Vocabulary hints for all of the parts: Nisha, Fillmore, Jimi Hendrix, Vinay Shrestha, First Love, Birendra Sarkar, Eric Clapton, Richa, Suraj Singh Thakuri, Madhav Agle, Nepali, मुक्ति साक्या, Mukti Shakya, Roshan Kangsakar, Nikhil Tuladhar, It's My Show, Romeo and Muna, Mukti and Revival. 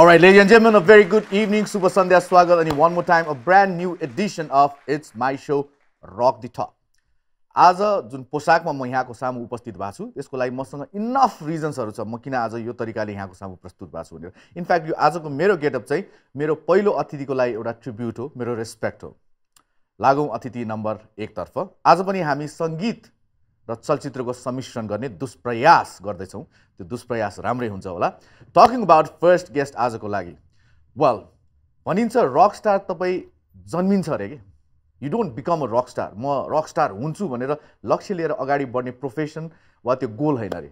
Alright, ladies and gentlemen, a very good evening. Super Sandhya Swagat, and one more time, a brand new edition of It's My Show, Rock the Top. आज जुन पोशाकमा म यहाँको सामु उपस्थित भएको छु त्यसको लागि मसँग इनफ रिजन्सहरु छ म किन आज यो तरिकाले यहाँको सामु प्रस्तुत भएको छु भनेर. इनफ्याक्ट यो आजको मेरो गेटअप चाहिँ मेरो पहिलो अतिथिको लागि एउटा ट्रिब्युट हो, मेरो रेस्पेक्ट हो. लागौं अतिथि नम्बर 1 तर्फ. आज पनि हामी संगीत र चलचित्रको सम्मिश्रण गर्ने दुष्प्रयास गर्दै छौं. त्यो दुष्प्रयास राम्रै हुन्छ होला. टकिङ अबाउट फर्स्ट गेस्ट आजको लागि. वेल, भनिन्छ रक स्टार तपाई जन्मिन्छ रे के. You don't become a rock star. म रक स्टार हुन्छु भनेर लक्ष्य लिएर अगाडि बढ्ने प्रोफेसन वा त्यो गोल हैन रे.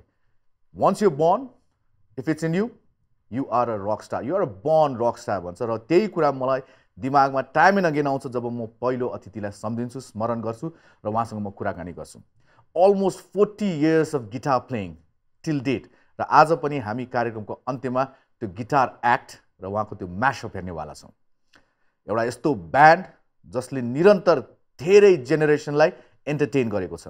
Once you're born, if it's in you, you are a rock star. You are a born rock star भन्छ र त्यही कुरा मलाई दिमागमा टाइम एन्ड अगेन आउँछ जब म पहिलो अतिथिलाई सम्झिन्छु, स्मरण गर्छु र उहाँसँग म कुराकानी गर्छु. Almost 40 years of guitar playing till date. र आज पनि हामी कार्यक्रमको अन्त्यमा त्यो गिटार एक्ट र उहाँको त्यो म्याशअप हेर्नेवाला छौं. एउटा यस्तो ब्यान्ड जसले निरन्तर धेरै जेनेरेसनलाई एन्टरटेन गरेको छ.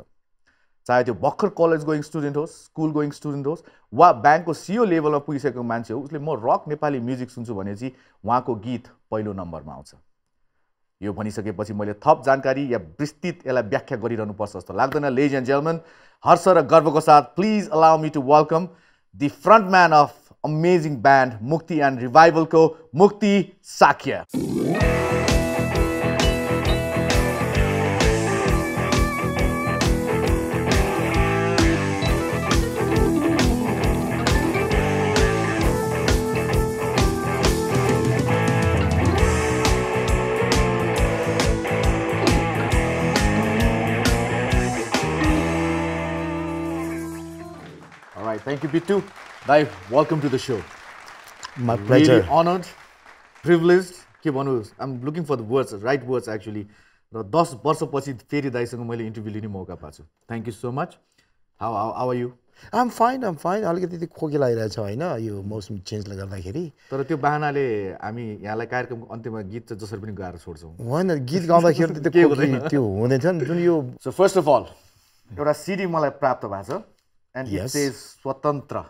चाहे त्यो भर्खर कलेज गोइङ स्टुडेन्ट होस्, स्कुल गोइङ स्टुडेन्ट होस् वा बैंकको सीओ लेभलमा पुगिसकेको मान्छे हो, उसले म रक नेपाली म्युजिक सुन्छु भनेपछि उहाँको गीत पहिलो नम्बरमा आउँछ. यो भनिसकेपछि मैले थप जानकारी या विस्तृत एला व्याख्या गरिरहनु पर्छ जस्तो लाग्दैन. लेडिज एन्ड जेन्टलमेन, हर्ष र गर्वको साथ please allow me to welcome the frontman of amazing band Mukti and revival को मुक्ति साक्या. Thank you, Bittu. Dai, welcome to the show. My pleasure. Really honored, privileged. I'm looking for the words, right words actually. Thank you so much. How are you? I'm fine, I'm fine. अलिकति खोकी लागिरहेछ हैन यो मौसम चेन्जले गर्दाखेरि. तर त्यो बहानाले हामी यहाँलाई कार्यक्रमको अन्त्यमा गीत जसरी पनि गाएर छोड्छौं. हैन गीत गाउँदाखेरि त त्यो खोकी त्यो हुँदैन जुन यो. So first of all, एउटा सिडी मलाई प्राप्त भएको छ. And yes, it says Swatantra.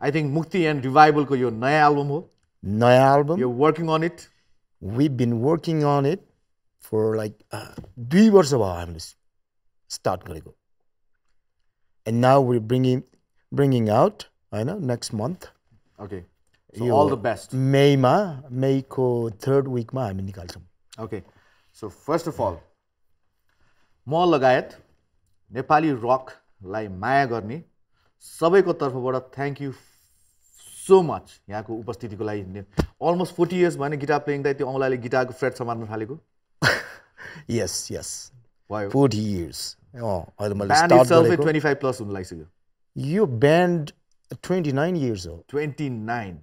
I think Mukti and Revival ko yo naya album ho. Naya album. You're working on it. We've been working on it for like 2 years ago. I'm just start gareko. And now we're bringing out, I know, next month. Okay. So yo, all the best. May ko third week ma hami nikalchhau. Okay. So first of all, ma lagayat Nepali rock लाई माया गर्ने सबैको तर्फबाट thank you so much यहाँको उपस्थितिको लागि. Almost 40 years भने guitar playing दाइ त्यो औलाले गिटारको फ्रेट समात्न थालेको. Yes yes, 40 years. अहिले मैले स्टार्ट गरेको 25 प्लस हुन लागिसक्यो. यो ब्यान्ड 29 इयर्स हो. 29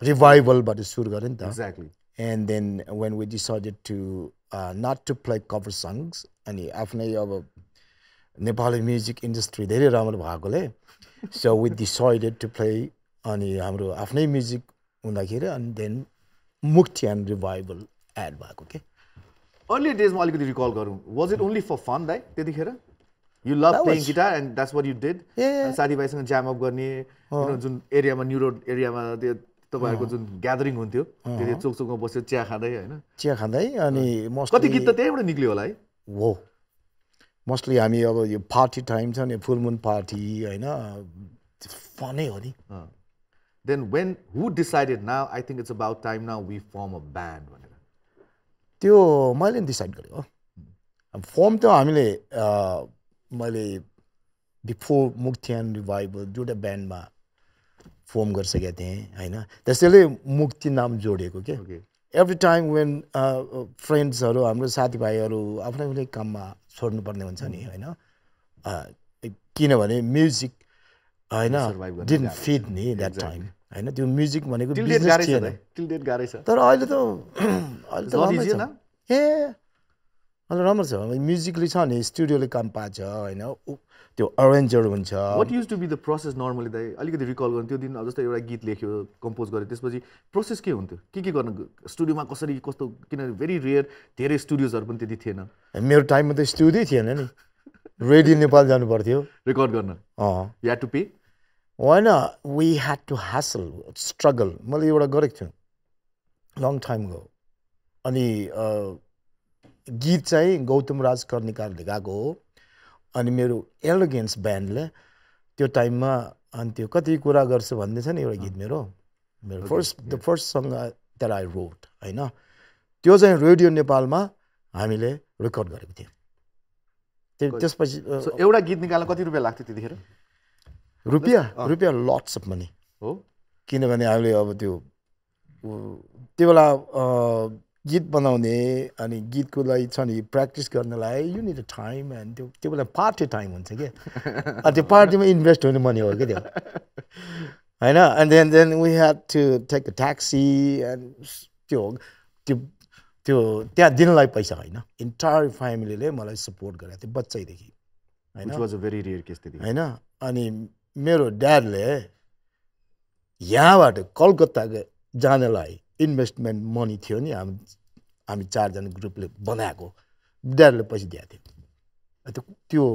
रिभाइभल बाट सुरु गरे नि त. Exactly. And then when we decided to not to play cover songs अनि आफ्नै अब Nepali music industry धेरै राम्रो भएकोले so we decided to play अनि हाम्रो आफ्नै म्युजिक हुँदाखेरि and then Mukti and Revival add भएको के. Early days मा अलिकति रिकल गरौँ. Was it only for fun दाइ त्यतिखेर? You love playing guitar and that's what you did. साथीभाइसँग jam up गर्ने जुन एरियामा न्युरोड एरियामा त्यो तपाईहरुको जुन ग्यादरिङ हुन्थ्यो त्यति चोकचोकमा बसेर चिया खादै हैन. चिया खादै अनि मोस्ट कति गीत त त्यतैबाट निक्लियो होला है. हो, mostly हामी अब यो पार्टी टाइम छ नि, फुल मून पार्टी हैन, फनै हो नि. Then when who decided now I think it's about time now we form a band भनेर? त्यो मैले नि डिसाइड गरे हो. फर्म त हामीले मैले बिफोर मुक्ति एन्ड रिभाइभल एउटा ब्यान्डमा फर्म गरिसकेको थिएँ हैन. त्यसैले मुक्ति नाम जोडेको के. एभ्री टाइम व्हेन फ्रेन्ड्सहरु हाम्रो साथीभाइहरु आफ्नै आफ्नै काममा छोड्नु पर्ने हुन्छ नि हैन, किनभने म्युजिक हैन didn't fit me that time हैन. त्यो म्युजिक भनेको बिजनेस थिएन till date गारै छ. तर अहिले त राम्रो छ. राम्रो छ म्युजिकले छ नि, स्टुडियोले काम पाछ हैन, त्यो अरेन्जर हुन्छ. What used to be the process normally दाइ? अलिकति रिकल गर्नु. त्यो दिन जस्तो एउटा गीत लेख्यो, कम्पोज गरे, त्यसपछि प्रोसेस के हुन्थ्यो, के गर्नु स्टुडियोमा, कसरी कस्तो? किन भेरी रेयर, धेरै स्टुडियोजहरु पनि त्यति थिएन मेरो टाइममा. त स्टुडियो थिएन नि, रेडियो नेपाल जानु पर्थ्यो रेकर्ड गर्न. You had to pay When we had to hustle, struggle. Long time ago. And the Geet Sai Gautam Rajkar Nikarle Gago and Miru Elegance Bandle, Tio Taima and Tio Kati Kura Garsa Vandesan, you get Miro. The first song that I wrote, I know. Tio Sai Radio Nepalma, Amile, record Garibti. So Eura Git Nikala Kati Rubelacti here? Rupiah, lots of money. Oh? Kinavani Avli over to Tivala. Git बनाउने अनि गीतको लागि छ नि practice गर्नलाई you need a time and त्यो बेला party time हुन्छ के अनि त्यो पार्टीमा इन्भेस्ट हुने मनी हो के त्यो हैन and then we had to take a taxi and त्यो त्यहाँ दिनलाई पैसा हैन entire family ले मलाई support गरे त्यो बच्चै देखि हैन which was a very rare case त्यति हैन अनि मेरो dad ले यहाँबाट कलकत्ता जानलाई investment money थियो नि हामी चार जना ग्रुपले बनाएको विद्यार्थीले पैसा दिएको थियो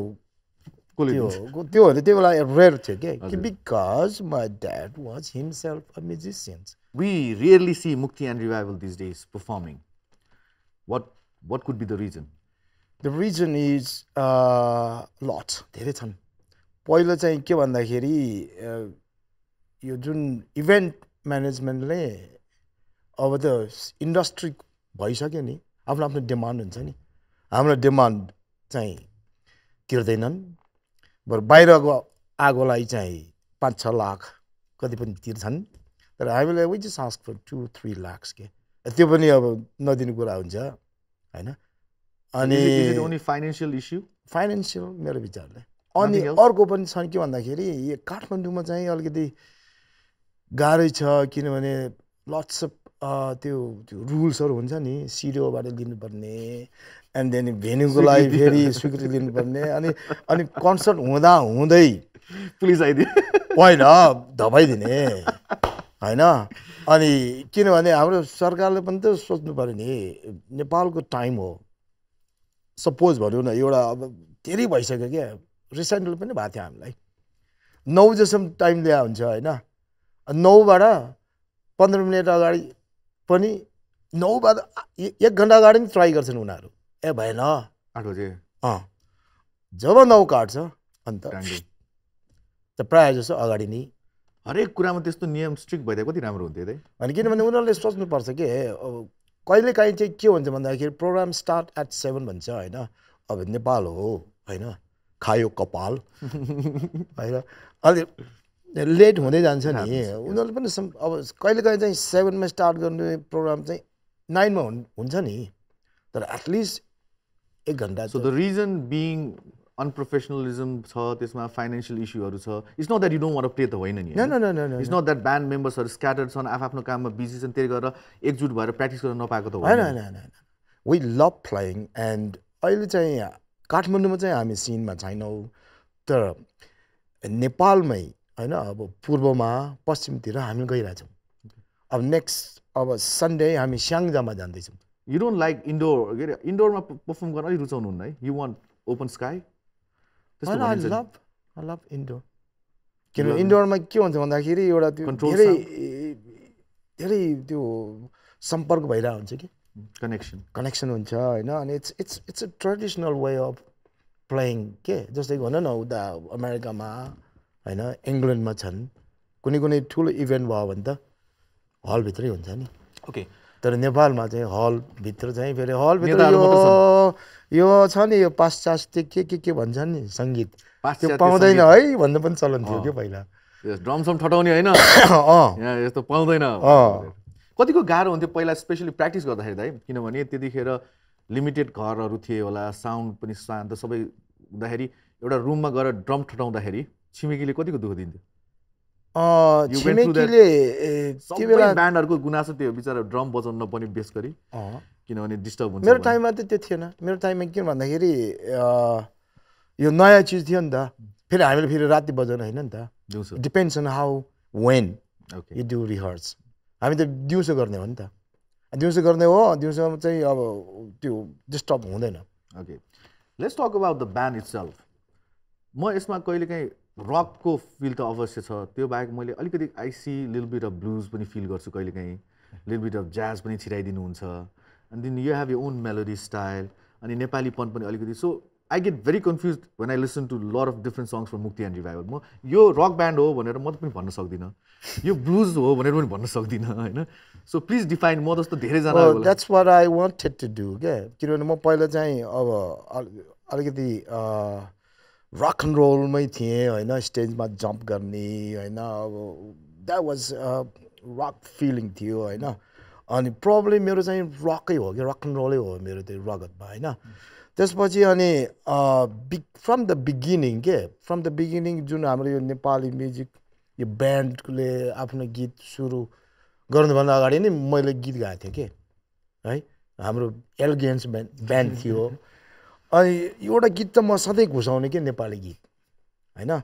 त्यो हो त्यो वाला rare थियो के because my dad was himself a musician. We rarely see Mukti and Revival these days performing. What could be the reason? The reason is lot धेरै छन्. पहिलो चाहिँ के भन्दाखेरि यो जुन event management ले अब त्यो industry भइसक्यो नि आफ्नो आफ्नो demand हुन्छ नि हाम्रो demand चाहिँ तिर्दैनन् बर बाहिरको आगोलाई चाहिँ 5-6 लाख कति पनि तिर्छन् तर हामीले we just ask for 2-3 lakhs के त्यो पनि अब नदिनु कुरा हुन्छ हैन अनि is it only financial issue financial मेरो विचारले अनि अर्को पनि छन् के भन्दाखेरि यो काठमाडौँमा चाहिँ अलिकति गाह्रै छ किनभने lots of त्यो रुल्सहरु हुन्छ नि सिडिओबाट लिनुपर्ने and then भेन्यूको लागि फेरि स्वीकृति लिनुपर्ने अनि कन्सर्ट हुँदा हुँदै पुलिस आइदियो होइन धपाइदिने हैन अनि किनभने हाम्रो सरकारले पनि त सोच्नु पर्यो नि नेपालको टाइम हो सपोज भन्नु न एउटा अब धेरै भइसक्यो के रिसेन्टली पनि भएको थियो हामीलाई 9 जसम टाइम दिया हुन्छ हैन 9 बाट 15 मिनेट अगाडि पनि 9 बाद 1 घण्टा अगाडि पनि ट्राई गर्छन् उनीहरु ए भएन 8 बजे जब 9 काट्छ अन्त त प्राय जसो अगाडि नि हरेक कुरामा त्यस्तो नियम स्ट्रिक्ट भइदा कति राम्रो हुन्थ्यो है अनि किनभने उनीहरुले सोच्नु पर्छ के कहिले काहीँ चाहिँ के हुन्छ भन्दाखेरि प्रोग्राम स्टार्ट एट 7 भन्छ हैन अब नेपाल हो हैन खायो कपाल हैन अनि लेट हुँदै जान्छ नि उनीहरुले पनि अब कहिलेकाहीँ चाहिँ 7 मा स्टार्ट गर्ने प्रोग्राम चाहिँ 9 मा हुन्छ नि तर at least 1 घण्टा so the reason being unprofessionalism छ त्यसमा फाइनान्शियल इश्यूहरु छ it's not that you don't want to play त होइन नि no it's not that band members are scattered छन् आफ्नो काममा बिजी छन् त्यसले गर्दा एकजुट भएर प्र्याक्टिस गर्न नपाएको त होइन हैन वी लभ प्लेइङ एन्ड अहिले चाहिँ काठमाडौँमा चाहिँ हामी सिनमा छैनौ तर नेपालमै हैन अब पूर्वमा पश्चिमतिर हामी गइरा छौ अब नेक्स्ट अब सन्डे हामी स्यांगजामा जान्दै छौ यु डोन्ट लाइक इन्डोरमा परफॉर्म गर्न अलि रुचाउनु हुन्न है you want open sky I love indoor किनभने इन्डोरमा के हुन्छ भन्दाखेरि एउटा त्यो धेरै त्यो सम्पर्क भइरा हुन्छ के कनेक्सन हुन्छ हैन अनि it's a traditional way of playing के जस्तै भन्न न उता अमेरिकामा हैन इंग्लैंडमा छन् कुनै कुनै ठूलो इभेन्ट भयो भने त हल भित्रै हुन्छ नि ओके तर नेपालमा चाहिँ हल भित्र चाहिँ फेरि हल भित्र यो छ नि यो पाश्चात्य के भन्छ नि संगीत त्यो पाउँदैन है भन्ने पनि चलन थियो के पहिला यस ड्रम सम ठटाउने हैन यहाँ यस्तो पाउँदैन कतिको गाह्रो हुन्थ्यो पहिला स्पेशली प्र्याक्टिस गर्दाखेरि दाइ किनभने त्यतिखेर लिमिटेड घरहरु थिए होला साउन्ड पनि शान्त सबै हुँदाखेरि एउटा रुममा गएर ड्रम ठटाउँदाखेरि छिमेकीले कतिको दुख दिन्थ्यो छिमेकीले त्यो बेला ब्यान्डहरुको गुनासो त्यो बिचारा ड्रम बजाउन नपनि बेस गरी किनभने डिस्टर्ब हुन्छ मेरो टाइममा त त्यो थिएन मेरो टाइममा के भन्दाखेरि यो नयाँ चीज थियो नि त फेरि हामीले फेरि राति बजाउन हैन नि त दिउँसो depends on how when you do rehearse हामी त दिउँसो गर्ने हो नि त दिउँसो गर्ने हो दिउँसोमा चाहिँ अब त्यो डिस्टर्ब हुँदैन okay let's talk about the band itself म यसमा कहिले काहीँ rock को feel त अवश्य छ त्यो बाहेक मैले अलिकति I see little bit of blues पनि feel गर्छु कहिलेकाहीँ little bit of jazz पनि छिराइदिनु हुन्छ and then you have your own melody style अनि नेपालीपन पनि अलिकति so I get very confused when I listen to a lot of different songs from Mukti and Revival. म यो rock band हो भनेर म पनि भन्न सक्दिन यो blues हो भनेर पनि भन्न सक्दिन हैन so please define म जस्तो धेरै जना होला that's what I wanted to do के किनभने म पहिला चाहिँ अब अलिकति rock and roll my thing, I know stage ma jump garni, I know that was rock feeling थियो हैन अनि probably मेरो चाहिँ rock हो के rock and roll हो मेरो त्यो रगत मा हैन त्यसपछि अनि from the beginning जुन हाम्रो यो नेपाली म्युजिक यो ब्यान्ड ले आफ्नो गीत सुरु गर्नु भन्दा अगाडि नै मैले गीत गाएथे के है हाम्रो एलिगेन्स ब्यान्ड थियो अनि एउटा गीत त म सधैँ घुसाउने के नेपाली गीत हैन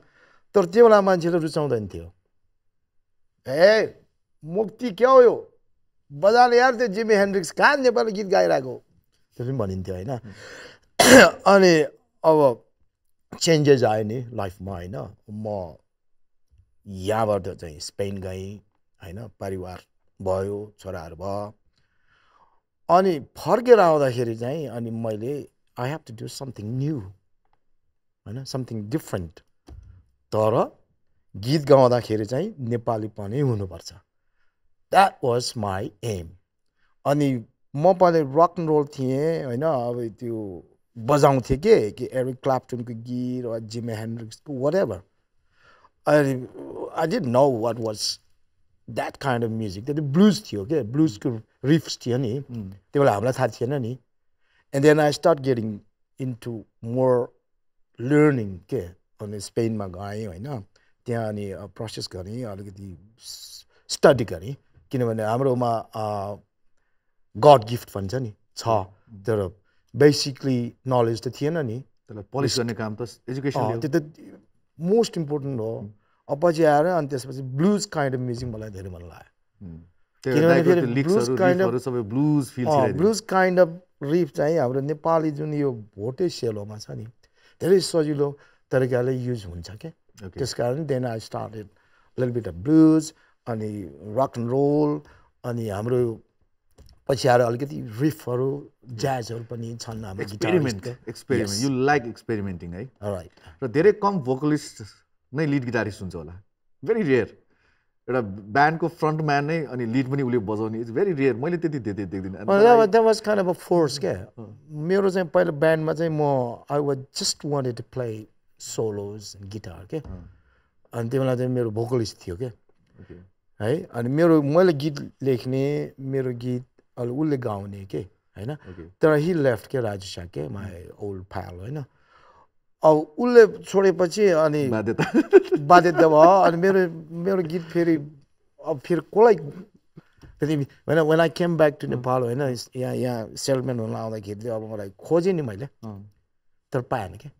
तर त्यो बेला मान्छेले रुचाउँदैन थियो ए मुक्ति के हो यो बजा यार त्यो जिमी हेन्ड्रिक्स कहाँ नेपाली गीत गाइराको त्यो पनि भनिन्थ्यो हैन अनि अब चेन्जेस आयो नि लाइफमा हैन म यहाँबाट चाहिँ स्पेन गएँ हैन परिवार भयो छोराहरु भयो अनि फर्केर आउँदाखेरि चाहिँ अनि मैले I have to do something new, something different. Tara, गीत गाउँदा खेरि चाहिँ नेपाली पनि हुनुपर्छ. That was my aim. अनि म पनि rock and roll थिए हैन अब त्यो बजाउँथे के Eric Clapton को गीत or Jimi Hendrix को whatever. I didn't know what was that kind of music. The blues थियो के blues को riffs थियो नि त्यो बेला हामीलाई थाहा थिएन नि. And then I start getting into more learning के अनि स्पेनमा गएँ हैन त्यहाँ अनि प्रोसेस गर्ने अलिकति स्टडी गर्ने किनभने हाम्रोमा गॉड गिफ्ट भन्छ नि छ तर बेसिकली नलेज त थिएन नि त्यसलाई पोलिश गर्ने काम त एजुकेसन त्यो त मोस्ट इम्पोर्टेन्ट हो अपछि आएर अनि त्यसपछि ब्लूज काइन्ड अफ म्युजिक मलाई धेरै मन लाग्यो किनभने फेरि लिक्सहरु सबै ब्लूज फिल थियो ब्लूज काइन्ड अफ रिफ चाहिँ हाम्रो नेपाली जुन यो भोटे सेलोमा छ नि धेरै सजिलो तरिकाले युज हुन्छ के त्यसकारण then I started little bit of blues अनि रक एन्ड रोल अनि हाम्रो पछि आएर अलिकति रिफहरु ज्याजहरु पनि छन् हाम्रो experiment experiment you like experimenting है राइट र धेरै कम भोकलिस्ट नै लीड गिटारिस्ट हुन्छ होला भेरी रेयर एउटा ब्यान्डको फ्रन्ट म्यान नै अनि लीड पनि उले बजाउने इज भेरी रेयर मैले त्यति देख्दिन that was kind of a force के मेरो चाहिँ पहिला ब्यान्डमा चाहिँ म I was just wanted to play solos guitar के अनि त्यो बेला चाहिँ मेरो भोकलिस्ट थियो के है अनि मेरो मैले गीत लेख्ने मेरो गीत अलि उसले गाउने के हैन तर हि लेफ्ट के राजु शाह के माई ओल्ड फ्याल हैन अब उले छोडेपछि अनि बाध्यता भयो अनि मेरो गीत फेरि अब फेरि कोलाई when I came back to Nepal हैन यहाँ सेल्सम्यान हुन आउँदाखेरि अब मलाई खोजे नि मैले तर पाएन के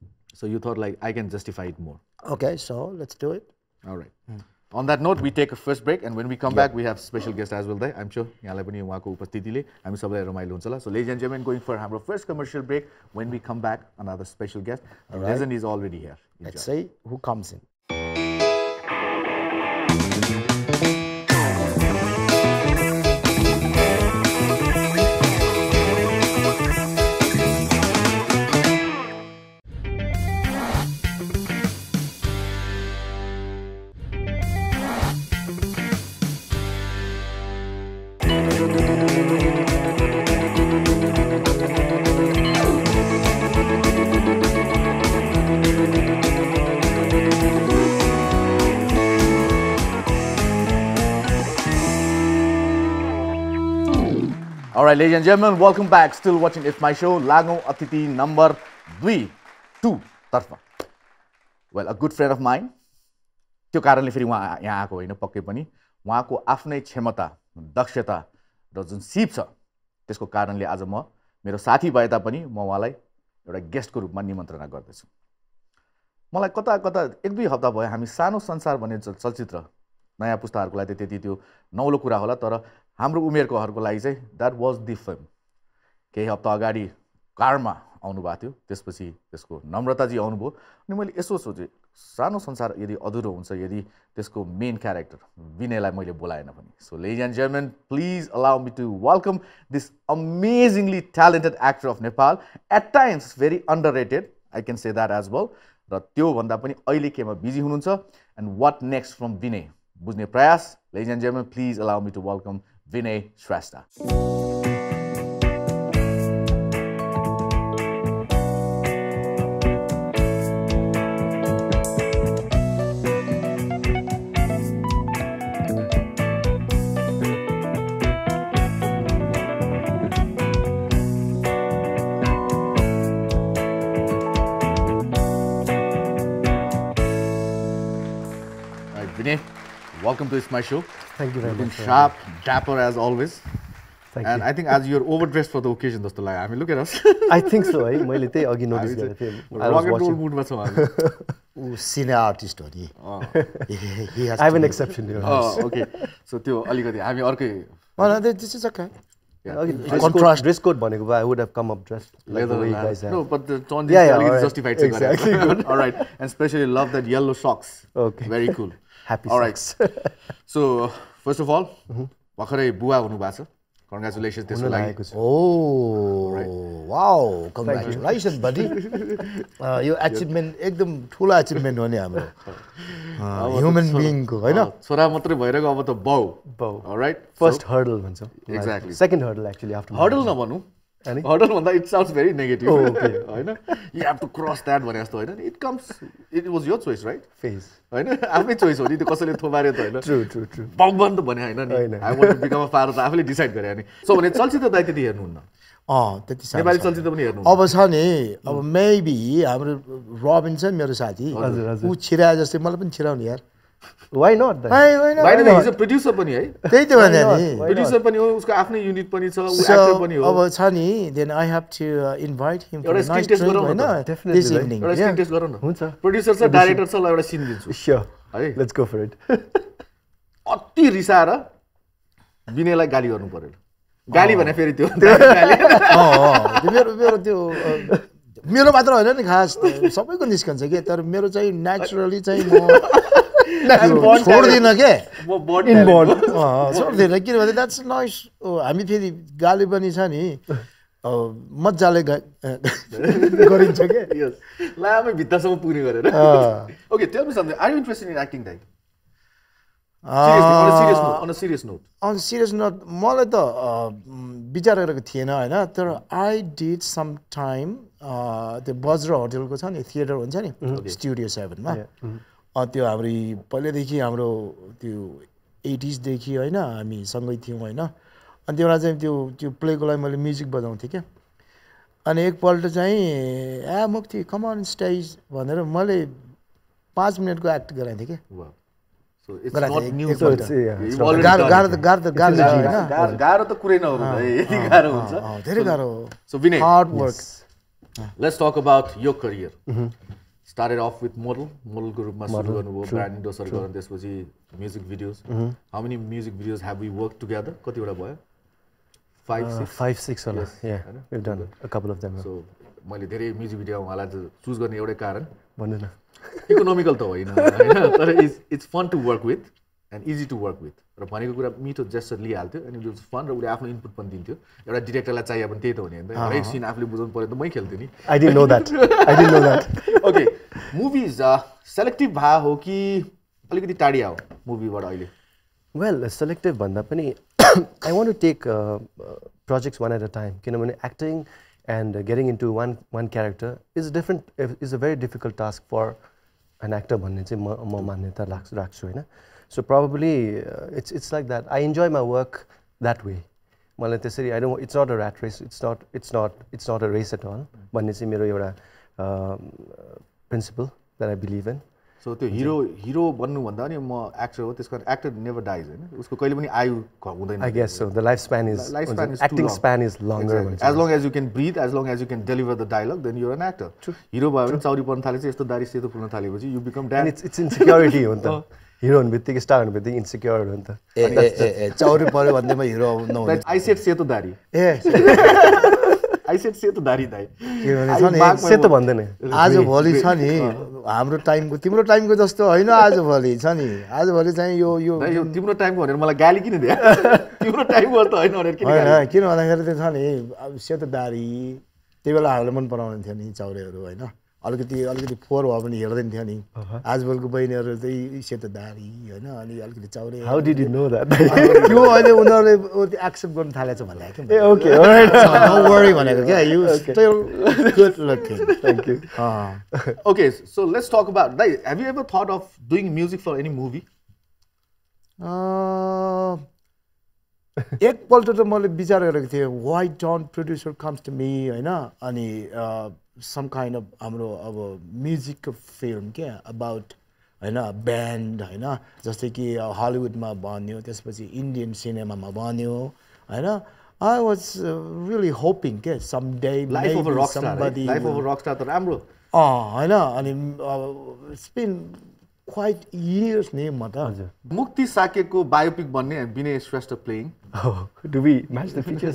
so you thought like I can justify it more okay so let's do it all right on that note we take a first break and when we come back we have special guest as well there I'm sure यहाँलाई पनि उहाँको उपस्थितिले हामी सबैलाई रमाइलो हुन्छ होला so ladies and gentlemen going for our first commercial break when we come back another special guest the legend is already here Enjoy. Let's see who comes in Alright, ladies and gentlemen, welcome back. Still watching It's My Show. Lago Atiti number 2 tarfa. Well, a good friend of mine. त्यो कारणले फेरि उहाँ यहाँ आएको हैन पक्कै पनि उहाँको आफ्नै क्षमता, दक्षता र जुन सीप छ त्यसको कारणले आज म मेरो साथी भए तापनि म उहाँलाई एउटा गेस्टको रूपमा निमन्त्रणा गर्दैछु. मलाई कता कता एक दुई हप्ता भयो हामी सानो संसार भन्ने चलचित्र नयाँ पुस्ताहरुको लागि त्यति त्यो नौलो कुरा होला तर हाम्रो उमेरकोहरुको लागि चाहिँ द्याट वाज द फिल्म केही हप्ता अगाडि कारमा आउनुभएको थियो त्यसपछि त्यसको नम्रताजी आउनुभयो अनि मैले यसो सोचे सानो संसार यदि अधुरो हुन्छ यदि त्यसको मेन क्यारेक्टर विनयलाई मैले बोलाएन पनि. So ladies and gentlemen please allow me to welcome this amazingly talented actor of Nepal, at times very underrated, I can say that as well. र त्यो भन्दा पनि अहिले केमा बिजी हुनुहुन्छ and what next from Vinay बुझ्ने प्रयास. Ladies and gentlemen please allow me to welcome Vinay Shrestha. Welcome to It's My Show. Thank you very much. Sharp, dapper as always. Thank you. And I think as you're overdressed for the occasion, Dosto Lai. I mean, look at us. I think so. I mean, I again noticed that. Rock and roll mood, so much. Cine artist, Tony. He has. I have an exception here. Oh, okay. So, Tio, Aligadi. I mean, or koi. Well, this is okay. Yeah. Okay. Contrast dress code baneko, I would have come up dressed like the way you guys have. No, but the tone is justified. Exactly. All right, and especially love that yellow socks. Okay. Very cool. Happy. All right. So first of all, भर्खरै बुवा हुनुभएको छ. Congratulations त्यसको लागि. Oh, right. Wow, congratulations buddy. यो achievement एकदम ठुलो achievement हो नि हाम्रो. Human being को हैन? छोरा मात्रै भइरहेको अब त बाउ. All right. First hurdle भन्छ. Exactly. Second hurdle actually after. Hurdle नभनु. Hurdle भन्दा it sounds very negative. Oh, okay. हैन? You have to cross that भने जस्तो हैन? It was your choice, right? Phase. आफ्नै चोइस हो नि त्यो कसैले थोमारे त हैन. True, true, true. बमबन्द भने हैन नि. I want to become a star आफैले डिसाइड गरे नि. सो भने चलचित्र दाइ त्यति हेर्नु हुन्न. त्यति साह्रो. नेपाली चलचित्र पनि हेर्नु. अब छ नि. अब मेबी हाम्रो रबिन छ मेरो साथी. उ छिरा जस्तै मलाई पनि छिराउने यार. Why not then? Why not? He's a producer पनि है. त्यही त भने नि. Producer पनि हो, उसको आफ्नै युनिट पनि छ, उ एक्टर पनि हो. अब छ नि, then I have to invite him for a nice treat हैन this evening. एउटा स्क्रिन टेस्ट गरौँ न. हुन्छ. Producer छ, डाइरेक्टर छ, ल एउटा सिन दिन्छु. Sure. है. Let's go for it. अति रिसाएर विनयलाई गाली गर्नु पर्यो. गाली भने फेरि त्यो गाली. मेरो त्यो मेरो मात्र हैन नि खास सबैको निस्कन्छ के, तर मेरो चाहिँ नेचुरली चाहिँ म छोड्दिन के इनबोर्ड छोड्दिन किनभने द्याट्स नोइस. हामी फेरि गाली पनि छ नि मजाले गरिन्छ के लामै भित्रसम्म पुग्ने गरेर. Okay, tell me something, are you interested in acting दाइ? अन अ सिरियस नोट मलाई त विचार गरेको थिएन हैन, तर आई डिड सम टाइम त्यो बज्र होटलको छ नि थिएटर हुन्छ नि स्टुडियो 7 मा. त्यो हाम्रो पहिलेदेखि हाम्रो त्यो 80s देखि हैन हामी सँगै थियौँ हैन. अनि त्यो बेला चाहिँ त्यो त्यो प्लेको लागि मैले म्युजिक बजाउँथेँ क्या. अनि एकपल्ट चाहिँ ए मुक्ति कम अन स्टेज भनेर मैले 5 मिनटको एक्ट गराएको थिएँ क्या. गाह्रो त कुरै नहुनु. Started off with model group Masurugan, brand endorser, and this was music videos. How many music videos have we worked together? Kati wada bhayo? 5, 6. 5, 6 or less. Yeah, we've done a couple of them. So, मैले धेरै music video उहाँलाई choose गर्ने एउटा कारण भन्नु न economical त होइन हैन, तर it's fun to work with and easy to work with. र भनेको कुरा मिठो जेस्चर लिइहाल्थ्यो एन्ड इट वाज फन. र उसले आफ्नो इनपुट पनि दिन्थ्यो. एउटा डिरेक्टरलाई चाहियो पनि त्यही त हो नि हैन. हरेक सिन आफूले बुझाउनु पर्यो त मै खेल्थेँ नि. I didn't know that. Okay, movies selective भा हो कि अलिकति टाढी आयो मुभीबाट अहिले? वेल, सेलेक्टिभ भन्दा पनि I want to take projects one at a time, किनभने acting and getting into one character is different, is a very difficult task for an actor भन्ने चाहिँ म मान्यता राख्छु हैन. So probably it's like that. I enjoy my work that way. Malai tesari I don't. It's not a rat race. It's not a race at all. But it's my own principle that I believe in. So the hero bannu bhanda ni ma actor ho. This kind actor never dies. Usko kaile pani aayu hudaina. I guess so. The lifespan is acting span is longer. Exactly. As long as you can breathe, as long as you can deliver the dialogue, then you're an actor. True. Hero bhayo chauri parna thalechi yesto dari seto pulna thalepachi you become dad. And it's insecurity hunta. Hero and Bittiki star and Bittiki insecure and that. Chauri pare bhanne ma hero no. I said seto dari. Yeah. I said Seto Dari Dai. Seto Bandane. As a volley, honey, I'm time with Timro time with the store. You know, as a volley, honey. As a volley, you Timro time on Malagalik in there. Timro time was I know it. Kino, I heard this honey. Seto Dari, they will have lemon pound and it's out there. अलिकति फोहोर भयो भने हेर्दैन थियो नि आजकल को बहिनीहरु चाहिँ सेतो दाढी हैन अनि अलिकति चौरे how did you know that यो अहिले उनीहरुले एक्सेप्ट गर्न थालेछ भन्ला के ए ओके ऑलराइट डोन्ट वरी भनेको के you still good looking thank you okay so let's talk about दाइ have you ever thought of doing music for any movie एक पल्ट त मैले विचार गरेको थिए why don't producer comes to me हैन अनि some kind of music film क्या about band हैन जस्तै कि हलिउड मा बन्यो त्यसपछि इन्डियन सिनेमा मा बन्यो हैन I was really hoping that someday life of a rock star त राम्रो हैन अनि it's been quite years नै म त हजुर मुक्ति साकेको बायोपिक बन्ने Vinay Shrestha playing do we match the features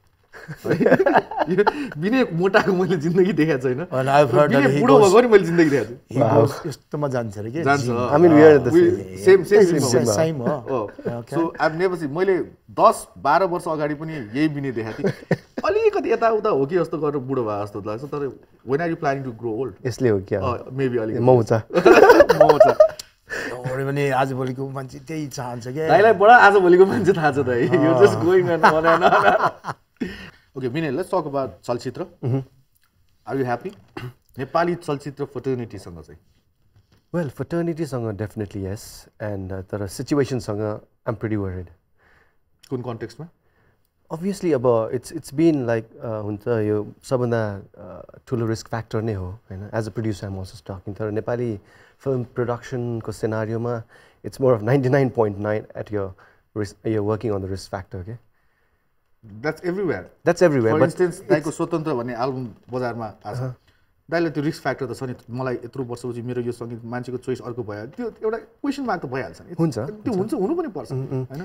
And I've heard that he goes. I mean, we are the same. So I've never seen. When are you planning to grow old? Maybe You're just going on and on. Okay, Vinay, let's talk about Chalchitra. Are you happy? Nepali Chalchitra fraternity sanga chai. Well, fraternity sanga definitely yes, and the situation sanga I'm pretty worried. Kun context ma? Obviously, about it's been like hunta yo sabanda thulo risk factor ne ho. As a producer, I'm also talking. Thara Nepali film production ko scenario ma, it's more of 99.9 at your risk. You're working on the risk factor, okay? That's everywhere. That's everywhere. For instance, like Swatantra bhanne album bazar ma acha. Daile tyo risk factor ta chha ni. Malai yetro barsa pachi mero yo sangeet mancheko choice arko bhayo. Tyo euta question mark ta bhayihalcha ni. Huncha. Tyo huncha hunu pani parcha. हैन?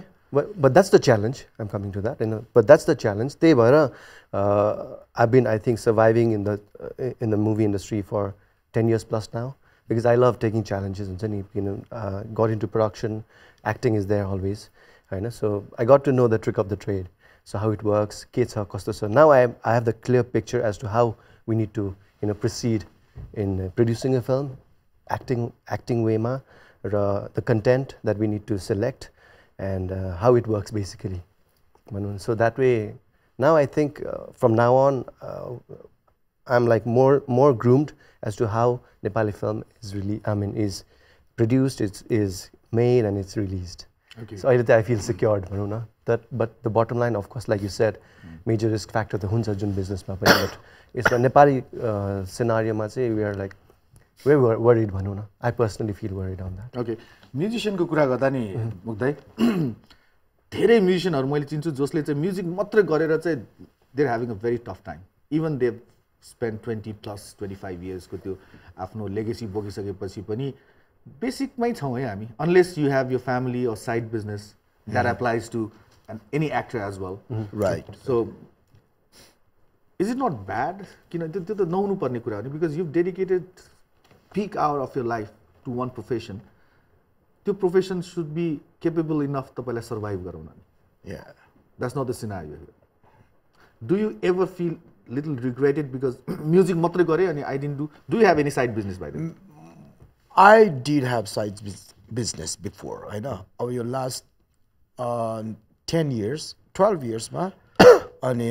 But that's the challenge. I'm coming to that. But that's the challenge. Tei bhayera I've been I think surviving in the movie industry for 10 years plus now because I love taking challenges and then you know got into production, acting is there always. Right? So I got to know the trick of the trade. So how it works, kids how cost us. So now I have the clear picture as to how we need to proceed in producing a film, acting way ma, the content that we need to select, and how it works basically. So that way, now I think from now on, I'm like more groomed as to how Nepali film is really is produced, is made, and it's released. Okay. So I feel secured, but the bottom line, of course, like you said, major risk factor the huncha jun business ma pani, but it's a Nepali scenario ma chai we are like we were worried bhanuna. I personally feel worried on that. Okay, musician ko kura garda ni Mukti dai, धेरै musician haru मैले चिन्छु जसले चाहिँ music मात्र गरेर चाहिँ they're having a very tough time. Even they've spent 20 plus 25 years ko त्यो आफ्नो legacy बोकिसकेपछि पनि basic mai chhau hai हामी, unless you have your family or side business that applies to and any actor as well, right? So, is it not bad? Because you've dedicated peak hour of your life to one profession. Your profession should be capable enough to survive. Yeah, that's not the scenario here. Do you ever feel little regretted because music matra gare and I didn't do? Do you have any side business by then? I did have side business before. I know. Over your last 10 years, 12 years, ma. Ani,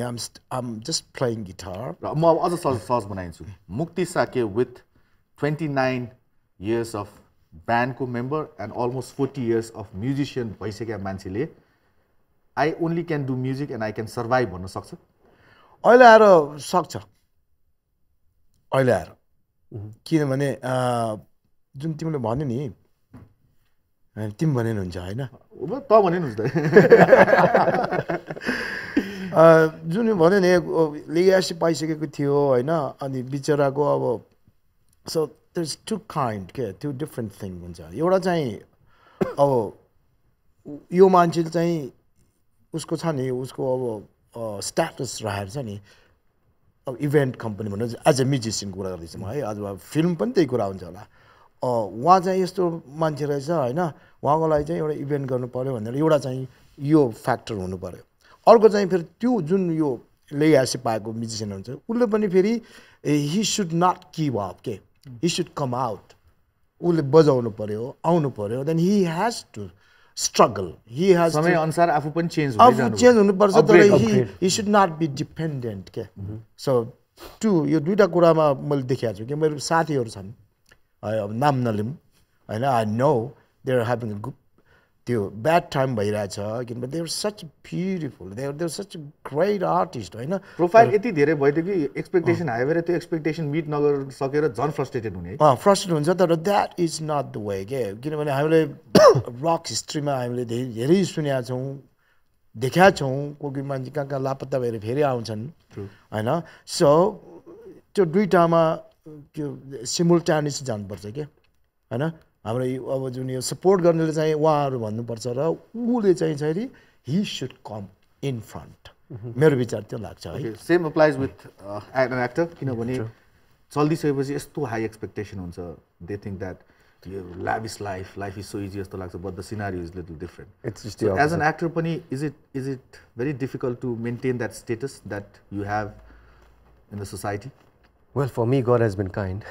I'm just playing guitar. More other songs banaichu. Mukti Sake with 29 years of band co member and almost 40 years of musician bhaisakya manchele. I only can do music and I can survive bhanna sakcha. Aile aera sakcha. Aile aera. Kinabhane jun timle bhanyo ni Tim Baninunja, I know. जुन भने नि legacy पाइसकेको थियो हैन अनि बिचराको अब so there is two kind के टु डिफरेंट थिंग हुन्छ एउटा चाहिँ अब यो मान्छे चाहिँ उसको छ नि उसको अब स्टेटस राखेर छ नि अब इभेन्ट कम्पनी भन्नु एज अ म्युजिसियन कुरा गर्दैछु म है आज फिल्म पनि त्यही कुरा हुन्छ होला वहाँ चाहिँ यस्तो मान्छे रहेछ हैन वहाँको लागि चाहिँ एउटा इभेन्ट गर्नु पर्यो भनेर एउटा चाहिँ यो फ्याक्टर हुनु पर्यो अर्को चाहिँ फेरि त्यो जुन यो लेगासी पाएको म्युजिसियन हुन्छ उसले पनि फेरि he should not give up के ही शुड कम आउट उसले बजाउनु पर्यो आउनु पर्यो then he has to struggle he has समय अनुसार आफू पनि चेन्ज हुँदै जानु चेन्ज हुनु पर्छ तर he should not be dependent के सो टु यो दुईटा कुरामा मैले देखेको छु के मेरो साथीहरु छन् अब नाम नलिम हैन I know they are having a त्यो ब्याड टाइम भइरहेछ किनभने they are such beautiful they are such great artist हैन प्रोफाइल यति धेरै भयो कि एक्सपेक्टेसन हाई भएर त्यो एक्सपेक्टेसन मिट नगर सकेर झन फ्रस्ट्रेटेड हुने फ्रस्ट्रेटेड हुन्छ तर that is not the way के किनभने हामीले रक हिस्ट्रीमा हामीले धेरै सुनेका छौं देखेका छौं कोही मान्छे कहाँ लापत्ता भएर फेरि आउँछन् हैन सो त्यो दुईटामा त्यो सिमुल्टेनियस जानुपर्छ के हैन हाम्रो अब जुन यो सपोर्ट गर्नेले चाहिँ उहाँहरु भन्नुपर्छ र उले चाहिँ चाहिँ he should come in front मेरो विचार त्यो लाग्छ है same applies with an actor किनभने चल्दिसकेपछि यस्तो हाई एक्सपेक्टेसन हुन्छ they think that lavish life is so easy as to like but the scenario is little different it's just so as an actor pani is it very difficult to maintain that status that you have in the society well for me God has been kind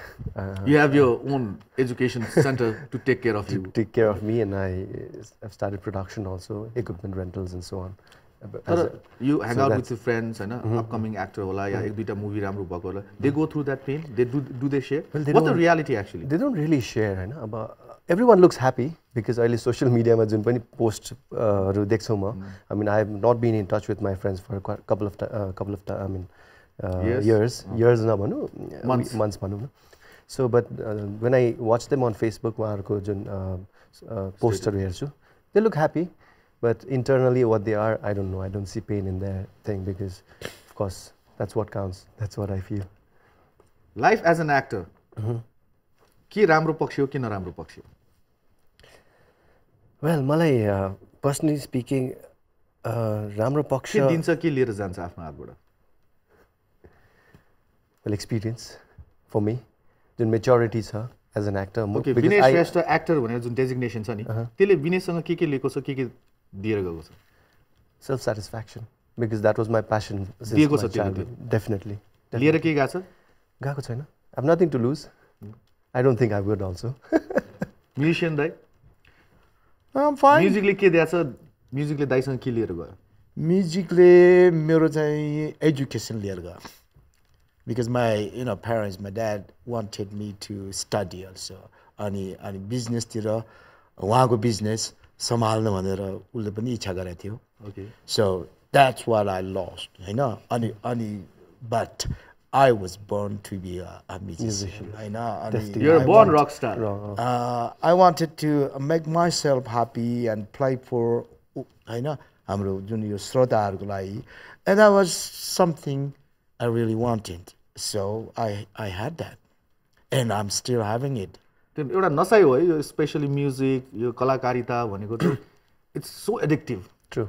you have your own education center to take care of you take care of me and I have started production also equipment rentals and so on you hang out with your friends and upcoming actor hola ya ek duita movie ramro bhako hola they go through that pain they do they share well, what's the reality actually they don't really share हैन अब everyone looks happy because अहिले social media मा जुन पनि post हरु देख्छौ म I mean I have not been in touch with my friends for a couple of I mean years na bhanu months bhanu न so but when I watch them on Facebook उहाँहरुको जुन poster हेर्छु they look happy but internally what they are I don't know I don't see pain in their thing because of course that's what counts that's what I feel life as an actor ke ramro paksh ho ke na ramro paksh ho well malai personally speaking ramro paksh ke dincha ke liera jancha afno haat bata well experience for me the maturity sir as an actor okay Vinay Shrestha actor bhanera jun designation cha ni tele Vinay sanga ke leko cha ke दिएर गएको छ self satisfaction because that was my passion दिएको छ त्यो definitely लिएर के गएको छ गएको छैन I have nothing to lose I don't think I would also musician दाइ आई एम फाइन म्युजिकले के दिएको छ म्युजिकले दाइसँग के लिएर गयो म्युजिकले मेरो चाहिँ एजुकेसन लिएर गयो because my you know parents my dad wanted me to study also अनि अनि बिजनेसतिर उहाँको बिजनेस सम्हाल्नु भनेर उसले पनि इच्छा गरेको थियो okay so that's what I lost हैन अनि अनि but I was born to be a musician हैन अनि you are born rock star I wanted to make myself happy and play for हैन हाम्रो जुन यो श्रोताहरुको लागि and I was something I really wanted so I had that and I am still having it त्यो एउटा नशै हो यो स्पेशली म्युजिक यो कलाकारिता भनेको त it's so addictive true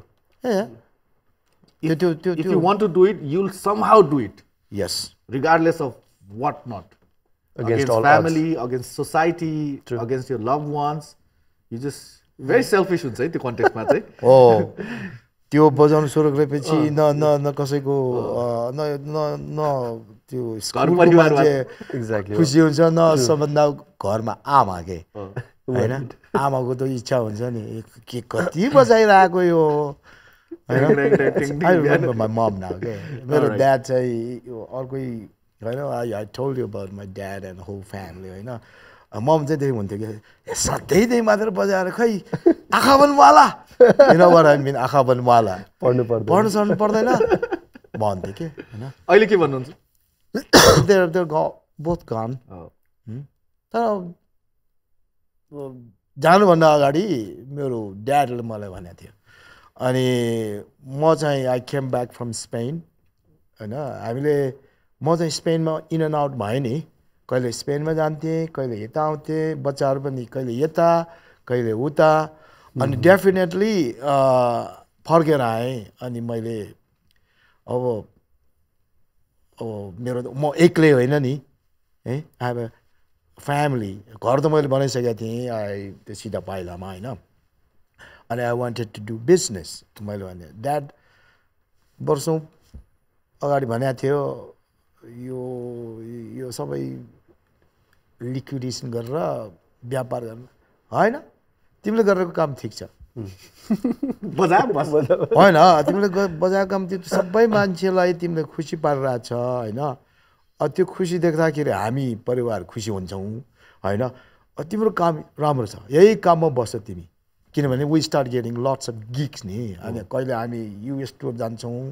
if you want to do it you will somehow do it yes regardless of what not against family against society against your love once you just very selfish हुन्छ है त्यो कन्टेक्स्टमा चाहिँ हो त्यो बजाउनु सुरु गरेपछि न कसैको न त्यो स्कूल परिवार एक्ज्याक्टली खुसी हुन्छ न सबभन्दा घरमा आमा के हैन आमाको त इच्छा हुन्छ नि के कति बजाइराको यो हैन माय मम नाउ के मेरो ड्याड चाहिँ अर्कै हैन I told you about my dad and whole family हैन मम चाहिँ त्यही हुन्थ्यो कि सधैँ त्यही मात्र बजाएर खै आँखा बनवाला you know what I mean आँखा बनवाला पढ्नु पर्दैन भन्थे के हैन अहिले के भन्नुहुन्छ they're both gone तर जानुभन्दा अगाडि मेरो ड्याडले मलाई भनेको थियो I came back from Spain. I Spain in and out bhaye ni. Spain ma jante, kaile yeta aute, bachchaharu pani kaile yeta, kaile uta. And definitely फर्केर आए अनि मैले अब मेरो म एक्लै होइन नि है आई हैव अ फ्यामिली घर त मैले बनाइसकेको थिएँ आई त्यो सिधा पाइलामा हैन अनि I wanted to do business मैले भने ड्याड वर्षौं अगाडि भनेको थियो यो यो सबै लिक्विडेसन गरेर व्यापार गर्न हैन तिमीले गरेको काम ठीक छ बजार बस हैन तिमीले बजार काम त्यो सबै मान्छेलाई तिमीले खुशी पारेर छ हैन त्यो खुशी देख्दाखेरि हामी परिवार खुशी हुन्छौं हैन तिम्रो काम राम्रो छ यही काममा बस तिमी किनभने we start getting lots of gigs नि अनि कहिले हामी यूएस टुर जान्छौं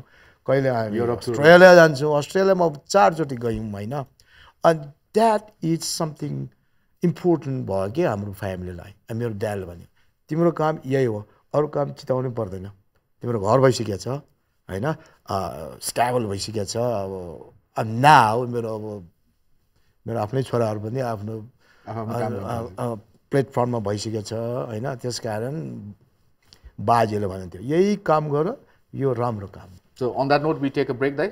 कहिले हामी अस्ट्रेलिया जान्छौं अस्ट्रेलियामा चार चोटी गयौं हैन अनि दैट इज समथिङ इम्पोर्टेन्ट भयो के हाम्रो फ्यामिलीलाई मेरो ड्याड भन्यो तिम्रो काम यही हो अरु काम चिताउनै पर्दैन तिम्रो घर भइसक्या छ हैन स्टेबल भइसक्या छ अब नाउ मेरो आफ्नै छोराहरु पनि आफ्नो प्लेटफर्ममा भइसक्या छ हैन त्यसकारण बाजेले भन्थ्यो यही काम गर यो राम्रो काम so on that note we take a break दाइ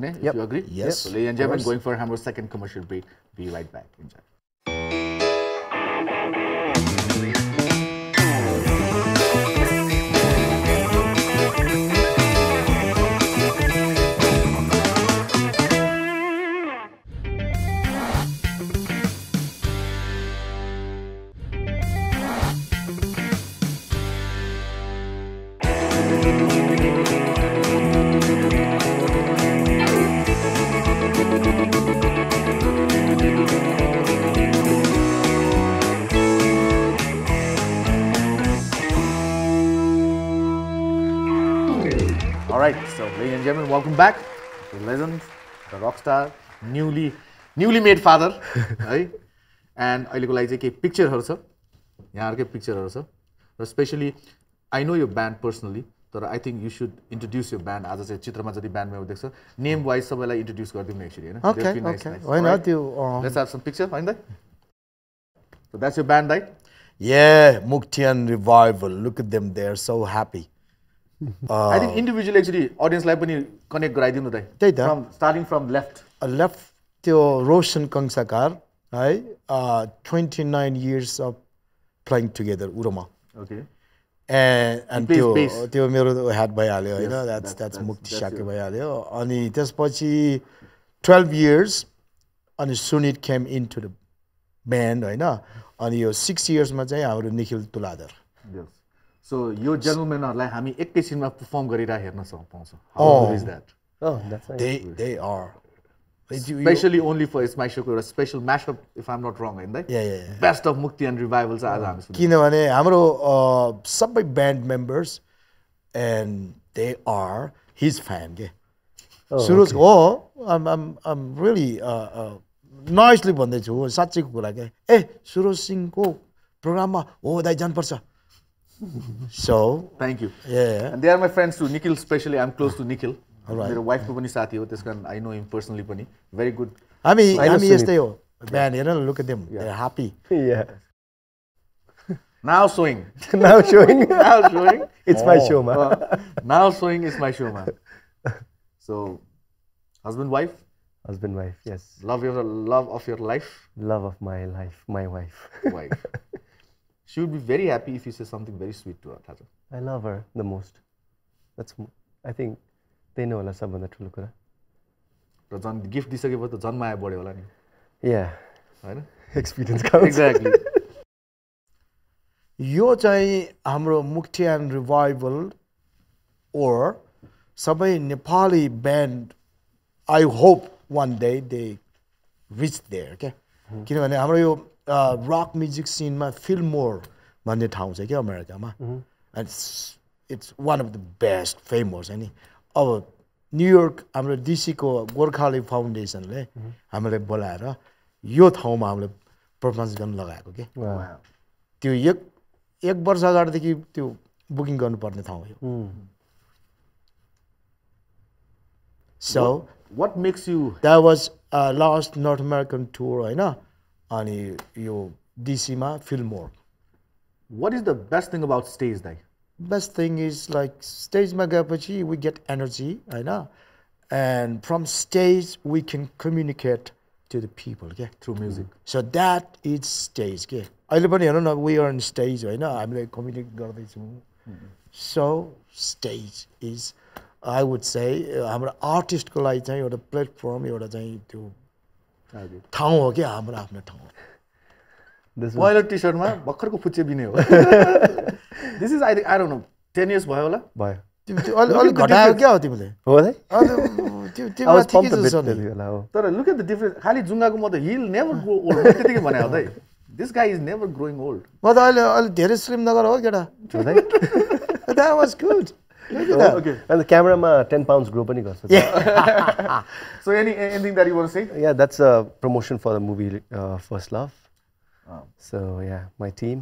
भने if you agree yes lady and gentlemen going for हाम्रो second commercial break be right back enjoy Welcome back, the legend, the rock star, newly made father, right? And I like a picture her sir, especially I know your band personally, so I think you should introduce your band as I said, Chitra Majari band mein dekh sir. Name wise sab I introduce kar dum actually, na? Okay, nice, okay. Nice. Why not you? Let's have some picture, find that. So that's your band, right? Yeah, Mukti and Revival. Look at them, they are so happy. I think individually actually audience live pani connect garaidinu dai tyta from starting from left left tyo Roshan Kangsakar hai 29 years of playing together uroma okay and tyo mero hat bhai halyo haina that's Mukti Shake bhai halyo ani त्यसपछि 12 years ani Sunit came into the band haina ani yo 6 years ma chai hamro Nikhil Tuladhar yes So, your gentlemen are like, we have performed in one scene. How good is that? Oh, that's right. They are. Especially only for Ismail Shakur, a special mashup, if I'm not wrong, right? Yeah. Best of Mukti and Revivals. Because our sabai band members, and they are his fan. Suraj, I'm really nicely bonded to Sachikura. Hey, Suraj Singh ko programma, oh, dai jan parcha. So thank you. Yeah. And they are my friends too. Nikhil especially. I'm close to Nikhil. All right. Their wife pani sathi ho. This I know him personally pani. Very good. I mean yesterday ho. Man, you know, look at them. Yeah. They're happy. Yeah. Now showing. It's my show, man. Now showing is my show, man. So, husband, wife. Husband, wife. Yes. Love of your life. Love of my life. My wife. Wife. She would be very happy if you say something very sweet to her. I love her the most. That's, I think, they know Allah sabanda thulu kura. The gift disage bata janmaya bade hola ni. Yeah. Right? Experience counts. Exactly. Yo chai hamro Mukti and Revival or sabai Nepali band. I hope one day they reach there. Okay. Kinabhane hamro yo rock music scene ma Fillmore भन्ने ठाउँ छ के अमेरिकामा and it's one of the best famous हैन अब New York हाम्रो DC को गोर्खाली फाउन्डेसनले हामीले बोलाएर यो ठाउँमा हामीले परफर्मेन्स गर्न लगाएको के त्यो एक वर्ष अगाडिदेखि त्यो बुकिङ गर्नुपर्ने ठाउँ हो. So what makes you? That was last North American tour, हैन? अनि यो DC मा Fillmore. What is the best thing about stage day? Best thing is like stage मा गएपछि we get energy, हैन? And from stage we can communicate to the people, yeah, through music. So that is stage, yeah. We are on stage, right? Now I'm like communicating. So stage is, I would say, our artist ko like or the platform or the to. Thang ho kya, hamra apne thang. This boiler T-shirt ma bakhar ko puchhe bhi nahi ho. This is I don't know 10 years boy wala. Boy. All gada kya hoti mule? What? I was pumped a bit. Look at the difference. Khali Zunga ko mother, he'll never grow old. This guy is never growing old. That was good. Okay. And the camera ma 10 pounds grow pani garcha. Yeah. So anything that you want to say? Yeah, that's a promotion for the movie First Love. Oh. So yeah, my team,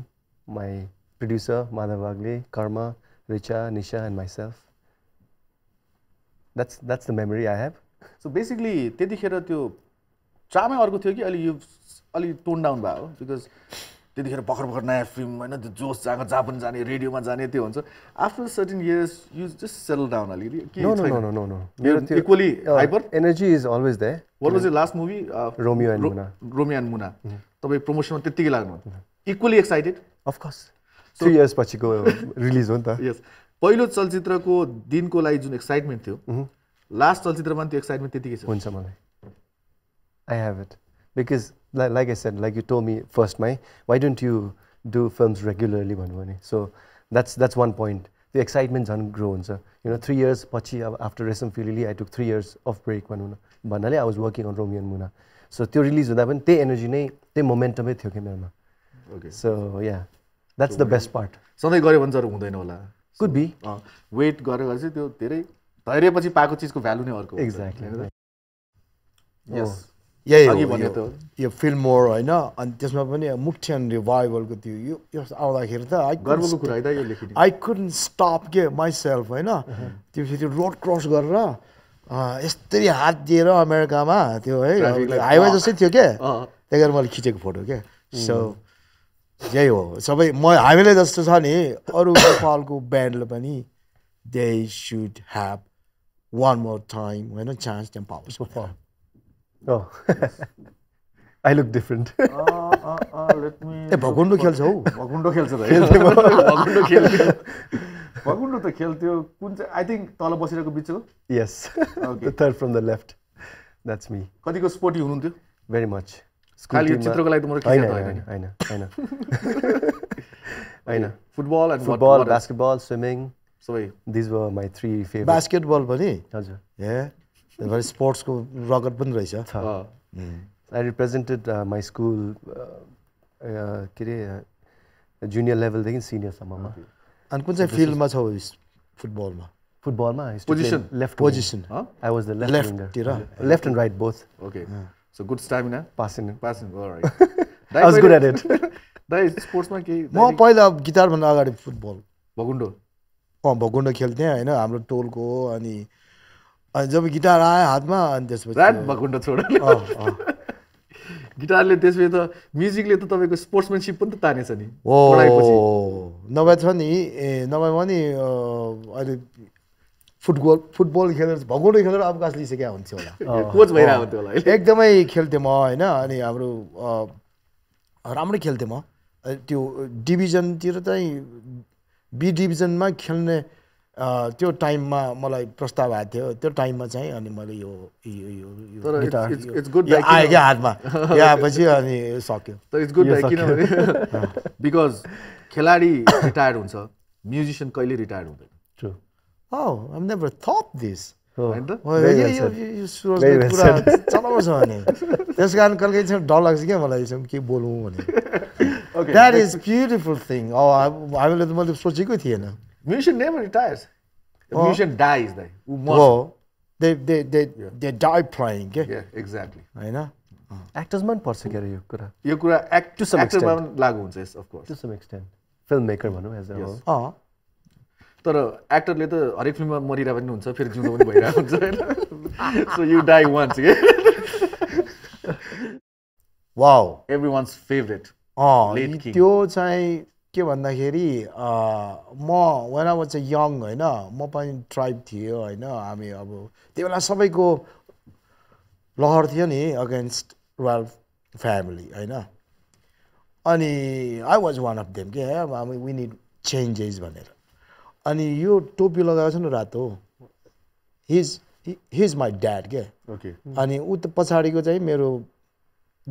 my producer Madhav Agle, Karma, Richa, Nisha, and myself. That's the memory I have. So basically, त्यतिखेर त्यो चामै अर्को थियो कि अलि यो अलि tone down भयो because त्यतिखेर भर्खर नयाँ फिल्म हैन त्यो जोस जाको जापान जाने रेडियोमा जाने त्यो हुन्छ. After certain years you just settle down already. No. You're equally hyper. Energy is always there. What was your last movie? Romeo and Muna. Romeo and Muna. तपाईं प्रमोशनमा त्यतिकै लाग्नु भयो. Equally excited? Of course. 3 years पछि को release हो नि त. Yes. पहिलो चलचित्रको दिनको लागि जुन एक्साइटमेन्ट थियो लास्ट चलचित्रमा त्यो एक्साइटमेन्ट त्यतिकै छ हुन्छ मलाई. I have it because like I said, like you told me first, my why don't you do films regularly भन्नु भने. So that's one point. The excitement झन् ग्रो हुन्छ. You know, 3 years पछि after Resam Filili I took 3 years off break भन्नु न भन्नाले I was working on Romeo and Muna. So त्यो release हुँदा पनि त्यही एनर्जी नै त्यही मोमेन्टमै थियो के मेरोमा. Okay. So yeah, that's the best part. सधैँ गरे भन्छ र हुँदैन होला. Could be. Wait, value. Exactly. Yes. Yeah. You feel more, I know. And just Mukti and Revival with you. I couldn't stop myself, I know. You road cross Gorra. America. I was just sitting here. They got a kitchen photo. So. Jai ho. Sabai ma hamile jasto cha ni aru Nepalko band le pani they should have one more time when a chance to power so far. Oh. I look different. Let me Bhagundo khelchau. Bhagundo khelchau bhai. Bhagundo ta kheltyo kun cha I think tala basirako bichko. Yes. Okay. The third from the left. That's me. Kati ko sporty hununtyo? Very much. Khali chitrako लागि तिम्रो के खेल्नु हैन हैन football and football, basketball, swimming. So these were my three favorite. Basketball पनि हजुर. Yeah. Very sports को रगत पनि रहेछ. I represented my school junior level देखि senior सम्ममा. अनि कुन चाहिँ फिल्डमा छौ फुटबल मा? फुटबल मा position left position. I was the left winger. Left and right both. Okay. So good stamina. Passing. All right. I was good at it. That is sportsman. More पहिला guitar भन्दा अगाडि football. Bhagundo. Bhagundo खेल्थे हैन हाम्रो टोलको अनि जब guitar आए हातमा अनि त्यसपछि दैट Bhagundo छोड्यो. गिटारले त्यसपछि त म्युजिकले त तपाईको स्पोर्ट्समनशिप पनि त तानेछ नि. पढाइपछि. नभए छ नि नभए पनि अहिले फुटबल खेलेर भगोडो खेलेर अवकाश लिइसक्या हुन्थ्यो होला. कोच भइराको थियो होला. एकदमै खेल्थे म हैन अनि हाम्रो राम्रै खेल्थे म. त्यो डिभिजन तिर चाहिँ बी डिभिजन मा खेल्ने त्यो टाइम मा मलाई प्रस्ताव आएको थियो. त्यो टाइम मा चाहिँ अनि मैले यो guitar it's good like I गयो हातमा. या पछि अनि सक्यो. सो इट्स गुड लाइक किनभने बिकज खेलाडी रिटायर्ड हुन्छ, म्युजिशियन कहिले रिटायर्ड हुँदैन. True. Oh, I've never thought this. Oh, you sure that pura that is a beautiful thing. Oh, I will let so good here now. Musician never retires. The musician dies then. Oh, they die playing. Yeah, exactly. I know. Actors man parsikera yo kura. Yo kura act to some extent. Actor man lagu huncha, of course. To some extent. Filmmaker bhanu as a whole. तर एक्टरले त हरेक फिल्ममा मरिरा पनि हुन्छ फेरि जिउँदो पनि भइरहेको हुन्छ हैन सो यु डाई वन्स के वाओ एभ्रीवन्स फेभरेट त्यो चाहिँ के भन्दाखेरि म when I was young हैन म पनि ट्राइब थियो हैन हामी अब त्यो बेला सबैको लहर थियो नि अगेन्स्ट रोयल फ्यामिली हैन अनि I was one of them के we need changes भनेर अनि यो टोपी लगाएको छ नि रातो he is my dad के ओके अनि उ त पछाडीको चाहिँ मेरो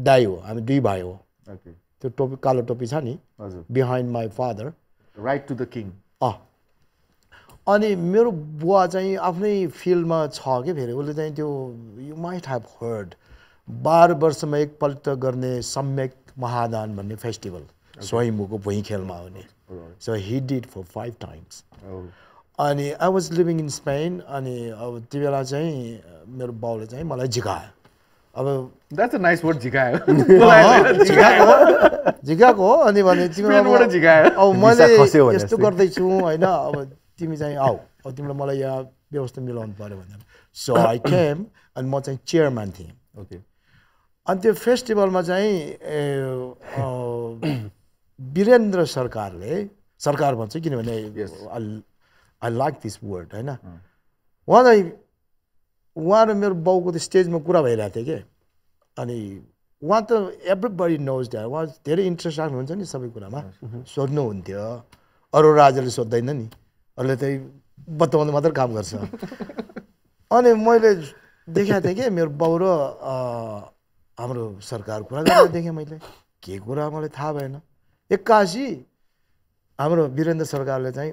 दाइ हो हामी दुई भाइ हो ओके त्यो टोपी कालो टोपी छ नि हजुर behind my father right to the king अनि मेरो बुवा चाहिँ आफ्नै फिल्डमा छ के फेरि उले चाहिँ त्यो यु माइट ह्याभ हर्ड 12 वर्षमा एकपल्ट गर्ने सम्यक महादान भन्ने फेस्टिभल स्वयम्भूको भुइँ खेलमा हुने so he did for 5 times अनि I was living in Spain अनि अब त्यो बेला चाहिँ मेरो बाउले चाहिँ मलाई झिकायो अब that's a nice word झिकायो झिकाको अनि भने तिमीले झिकायो अब मैले यस्तो गर्दै छु हैन अब तिमी चाहिँ आऊ अब तिमीले मलाई यहाँ व्यवस्था मिलाउनु पर्यो भनेर so I came and म चाहिँ चेयरम्यान थिएँ ओके अनि त्यो फेस्टिभलमा चाहिँ Birendra Sarkarle, Sarkar bhanchu kinabhane yes. I like this word हैन उहाँ र मेरो बाउको त्यो स्टेजमा कुरा भइरहेको थियो के अनि उहाँ त एभ्रीबडी नोज द्याट उहाँ धेरै इन्ट्रेस्ट राख्नुहुन्छ नि सबै कुरामा सोध्नु हुन्थ्यो अरू राजाले सोध्दैन नि अरूले चाहिँ बताउनु मात्र काम गर्छ अनि मैले देखेको थिएँ के मेरो बाउ र हाम्रो सरकार कुरा गरेर देखेँ मैले के कुरा मलाई थाहा भएन 81 हाम्रो वीरेन्द्र सरकारले चाहिँ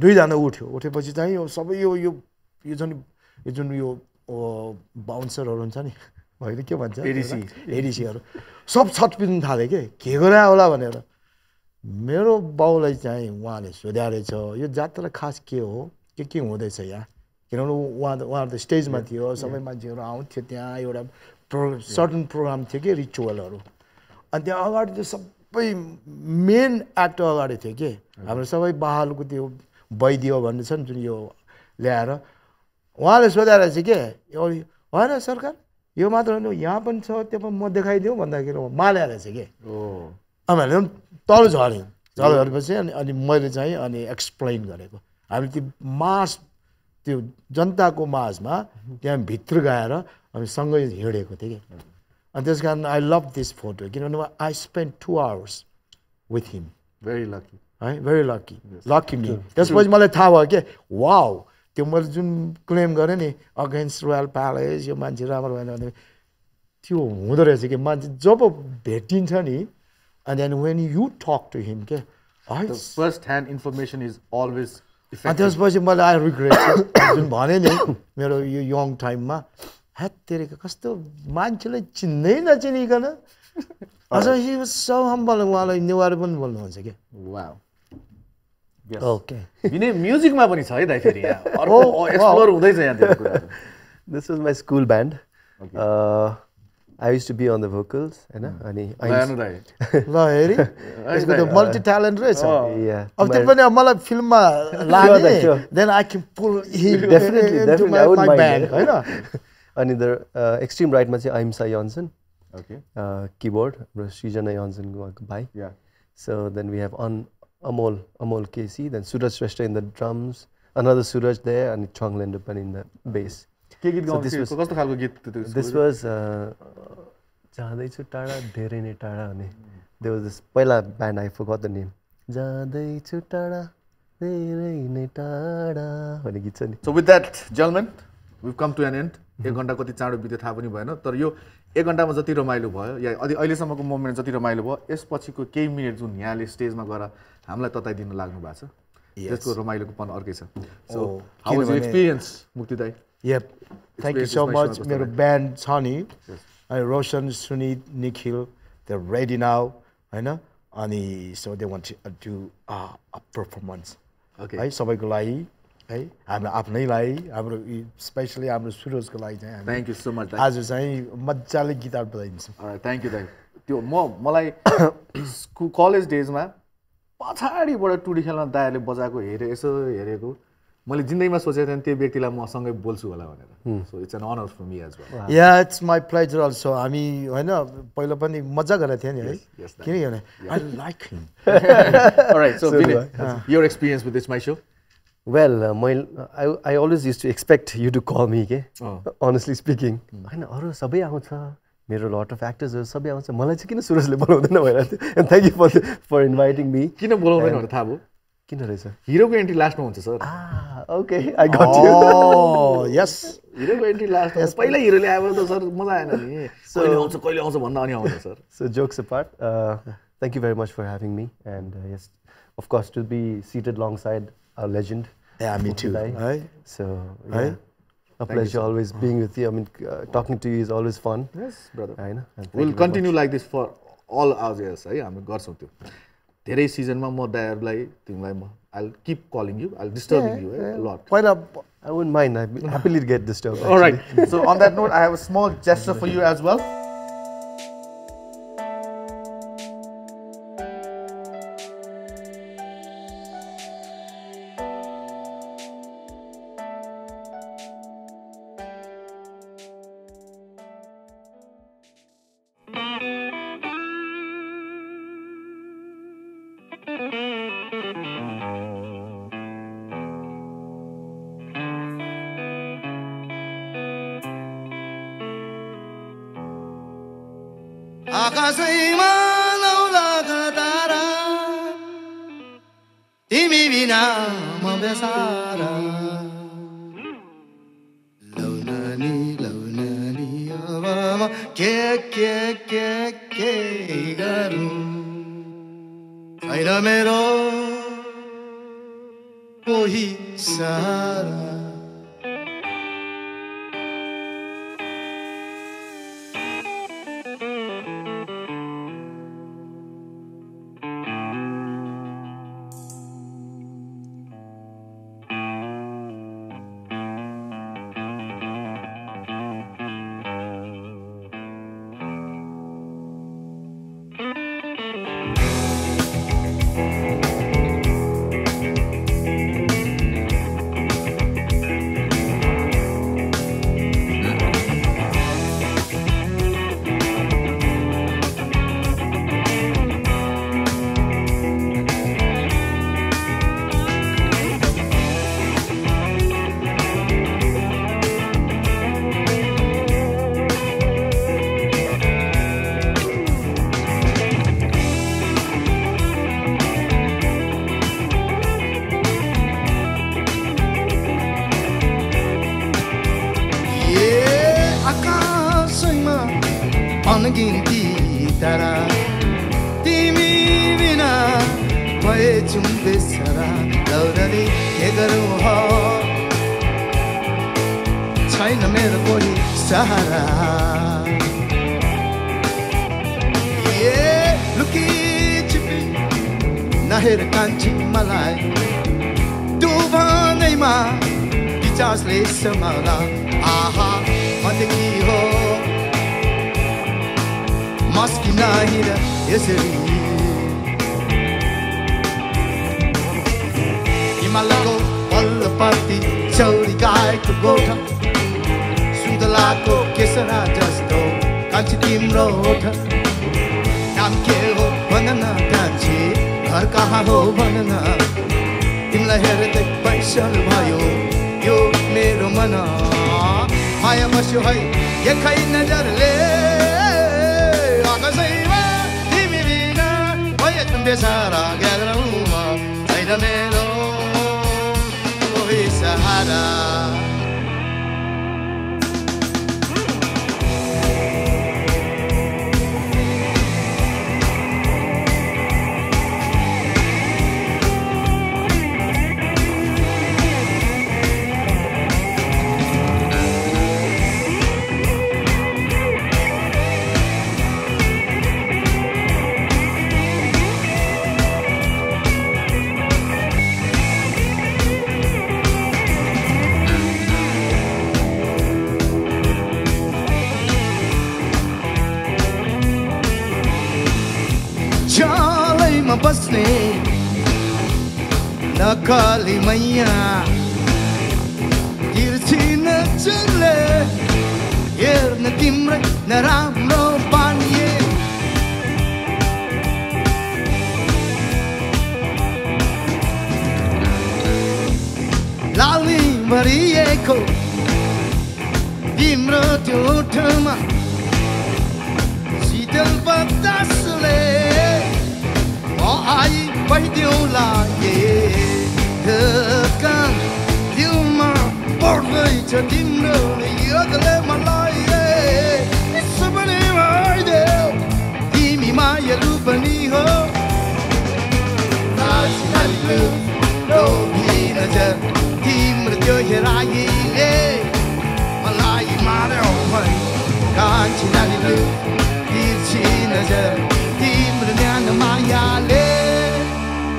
दुई जना उठ्यो उठेपछि चाहिँ यो सबै यो यो यो जुन यो बाउन्सरहरु हुन्छ नि भएन के भन्छ एडीसीहरु सब छटपिन थाले के गरे होला भनेर मेरो बाउलाई चाहिँ उहाँले सोध्या रहेछ यो जात्रा खास के हो के हुँदैछ यहाँ किनभने उहाँ त स्टेजमा थियो सबै मान्छेहरु आउँथे त्यहाँ एउटा सर्टन प्रोग्राम थियो के रिचुअलहरु अनि त्यहाँ अगाडि त्यो सब मेन एक्ट अगाडि थियो के हाम्रो सबै बहालको त्यो वैदियो भन्ने छ नि जुन यो ल्याएर उहाँले सोधेर चाहिँ के होइन सरकार यो मात्र होइन यहाँ पनि छ त्यो पनि म देखाइदिउँ भन्दाखेरि मालेर चाहिँ के हामीहरूले पनि तल झऱ्यौँ तल झरेपछि अनि अनि मैले चाहिँ अनि एक्सप्लेन गरेको हामी त्यो मास त्यो जनताको माझमा त्यहाँ भित्र गएर हामी सँगै हिँडेको थिएँ कि And this guy, I love this photo. You know, I spent 2 hours with him. Very lucky. Right? Very lucky. Yes. Lucky me. That's why I thought, okay, wow. They were claiming that against royal palace, you man, Jiramal, you wonder as a man, job of betting money. And then when you talk to him, okay, the first-hand information is always effective. And that's why I regret. Mero young time ma. Hatterika kasto manchele chinnai nachinikana also he was so humble उहाँलाई नेवार पनि बोल्नु हुन्छ के wow yes okay Vinay म्युजिकमा पनि छ है दाइ फेरि यहाँ अर्को एक्सप्लोर हुँदैछ यहाँ त्यो कुरा this was my school band I used to be on the vocals हैन अनि ल हेरी यसको त मल्टी ट्यालेन्ट रहेछ या अब त्यो पनि मलाई फिल्ममा लाग्यो then I can pull him definitely my band हैन अनि द एक्सट्रिम राइटमा चाहिँ अहिमसा योन्सन ओके कीबोर्ड र शिजना योन्सन उहाँको भाइ yeah so then we have on Amol KC then Suraj Shrestha in the drums another Suraj there अनि छङ लेन्डर पनि इन द बेस के गीत गाउँथ्यो कस्तो खालको गीत थियो दिस वाज जाँदैछु टाढा धेरै नै टाढा अनि देयर वाज दिस पहिला band I forgot the name जाँदैछु टाढा धेरै नै टाढा भन्ने गीत छ नि so with that gentlemen we've come to an end एक घण्टा कति चाँडो बित्यो थाहा पनि भएन तर यो एक घण्टामा जति रमाइलो भयो या अहिलेसम्मको मोमेन्ट जति रमाइलो भयो यसपछिको केही मिनट जुन यहाँले स्टेजमा गएर हामीलाई तताइदिन लाग्नु भएको छ त्यसको रमाइलोपन अर्कै छ so how was your experience Mukti दाइ yup thank you so much मेरो ब्यान्ड छ नि अनि Roshan Sunit Nikhil they ready now हैन अनि so they want to do a performance okay है सबैको लागि Hey, I'm apnai lai. I'm especially I'm Suraj ko lai jai. Thank you so much. Aaj jai majjale guitar badai. All right, thank you. Thank you. Malai college days ma पछाडीबाट टुडी खेल्न दाइले बजाएको हेरे यसो हेरेको मैले जिन्दगीमा सोचेको थिएन त्यो व्यक्तिलाई म सँगै बोल्छु होला भनेर so it's an honour for me as well yeah it's my pleasure also हामी हैन पहिला पनि मजा गरेथे नि है किन भने I like him alright so your experience with this my show well I always used to expect you to call me के honestly speaking हैन अरु सबै आउँछ मेरो lot of actors सबै आउँछ मलाई चाहिँ किन सुरजले बोलाउँदैन भइरहेथ्यो and thank you for inviting me किन बोलाउँदैन भनेर थाहा भयो किन रहेछ हिरोको एन्ट्री लास्टमा हुन्छ sir okay I got you oh yes हिरोको एन्ट्री लास्टमा पहिला हिरो ल्यायो त सर मजा आएन नि कहिले आउँछ भन्दा अनि आउँछ sir so jokes apart thank you very much for having me and yes of course to be seated alongside our legend yeah me too right so right a pleasure always being with you I mean talking to you is always fun yes brother I know we'll continue like this for all our years hai हामी गर्छौं त्यो धेरै सिजनमा म दाइहरुलाई तिमीलाई म I'll keep calling you I'll disturbing you a lot पहिला I wouldn't mind I happily get disturbed actually. All right so on that note I have a small gesture for you as well नकाली मैया गिरछी न चले येर्न तिम्रे न राम्रो पानिए लाली भरिएको तिम्रो त्यो ओठमा शीतल बतासले म आई पाइदिउला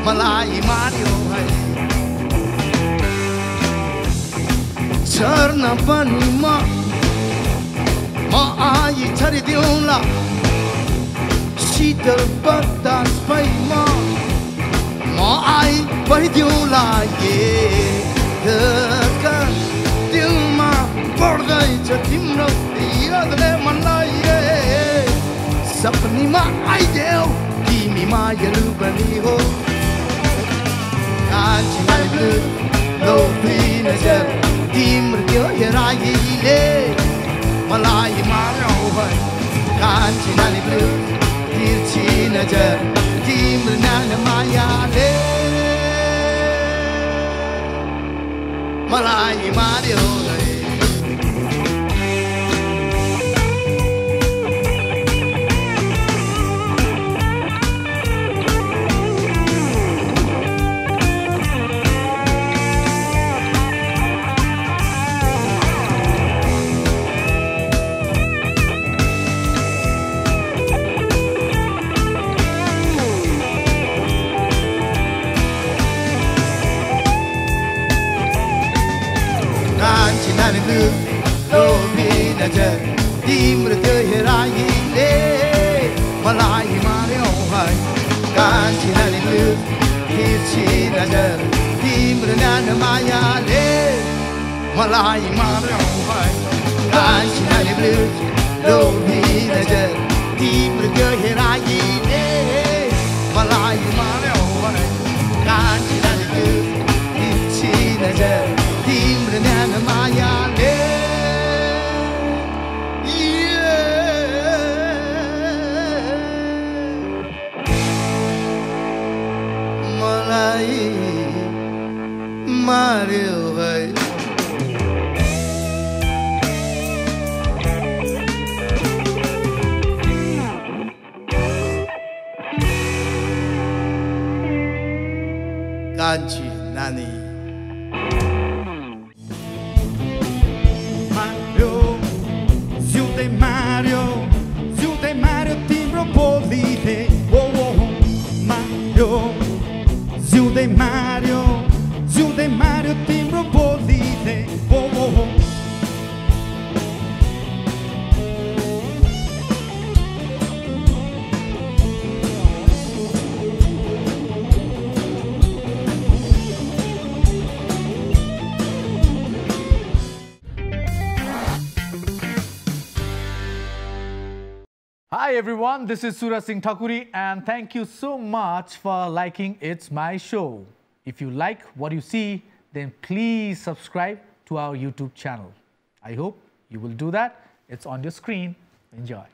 Malai Mario Charna pani ma ma aayi chari diula Sheetal batas pai ma ma aayi pai diula ye Dhaka dilma bordai cha timro yadle malai ye Sapni ma aideo kimi ma yarubani ho Kanchi nai blue, lopi nazar, timryo heraile, malai maraobai. Kanchi nai blue, tirchi nazar, timrna namayale, malai maraobai. Hi everyone, this is Suraj Singh Thakuri and thank you so much for liking It's My Show. If you like what you see, then please subscribe to our YouTube channel. I hope you will do that. It's on your screen. Enjoy.